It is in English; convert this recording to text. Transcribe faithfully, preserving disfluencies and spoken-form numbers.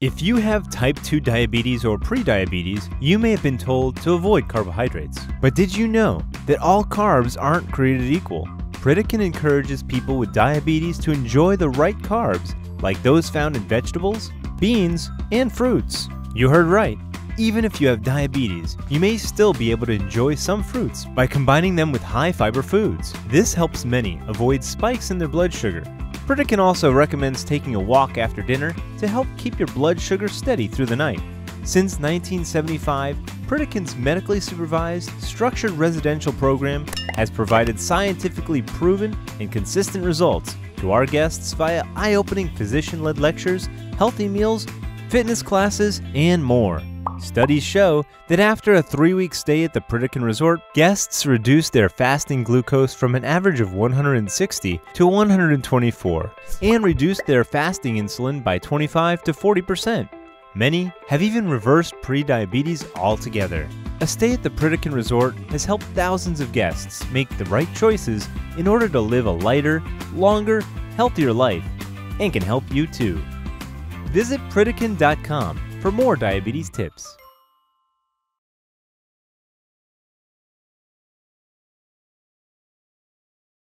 If you have type two diabetes or prediabetes, you may have been told to avoid carbohydrates. But did you know that all carbs aren't created equal? Pritikin encourages people with diabetes to enjoy the right carbs, like those found in vegetables, beans, and fruits. You heard right. Even if you have diabetes, you may still be able to enjoy some fruits by combining them with high-fiber foods. This helps many avoid spikes in their blood sugar. Pritikin also recommends taking a walk after dinner to help keep your blood sugar steady through the night. Since nineteen seventy-five, Pritikin's medically supervised, structured residential program has provided scientifically proven and consistent results to our guests via eye-opening physician-led lectures, healthy meals, fitness classes, and more. Studies show that after a three-week stay at the Pritikin Resort, guests reduced their fasting glucose from an average of one hundred sixty to one hundred twenty-four and reduced their fasting insulin by twenty-five to forty percent. Many have even reversed prediabetes altogether. A stay at the Pritikin Resort has helped thousands of guests make the right choices in order to live a lighter, longer, healthier life, and can help you too. Visit Pritikin dot com for more diabetes tips.